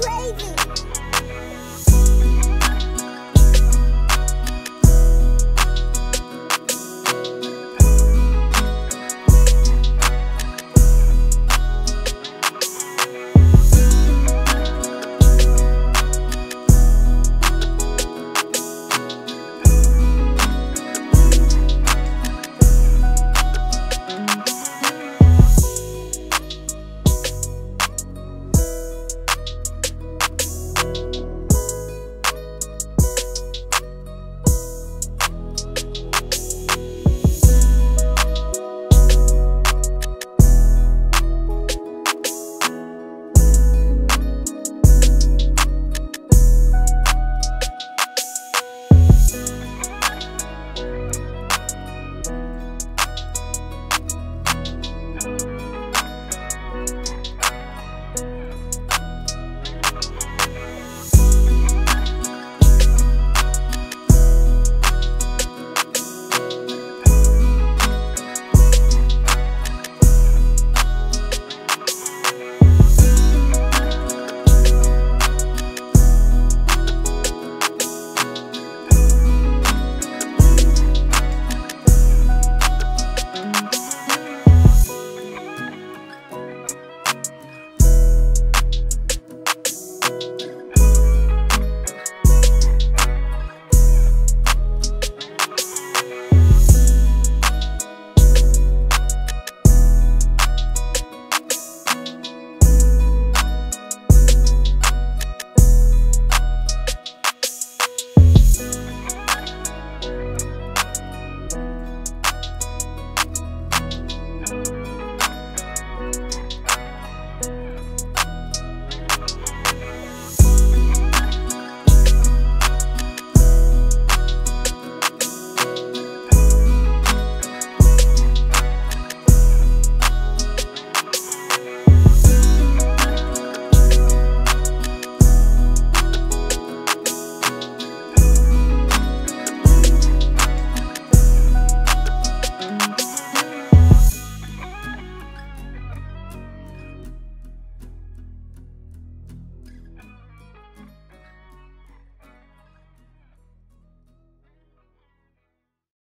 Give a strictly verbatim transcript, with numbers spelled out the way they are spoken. crazy.